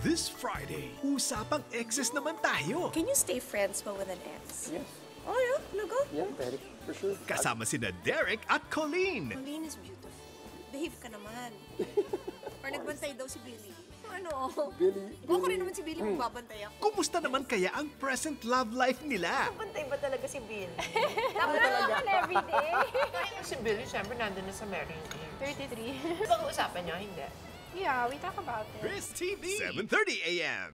This Friday, usapang exes naman tayo. Can you stay friends but with an ex? Yes. Oh yeah, no go? Yeah, Derek, for sure. Kasama sina Derek at Colleen. Colleen is beautiful. Behave ka naman. Or nagbantay daw si Billy. Ano? Billy. Ako rin naman si Billy, magbabantay ako. Kumusta naman kaya ang present love life nila? Nagbantay ba talaga si Billy? Naman naman everyday. Si Billy, siyempre, nandun na sa marriage. 33. Pag-uusapan niyo, hindi. Yeah, we talk about it. Kris TV, 7:30 AM.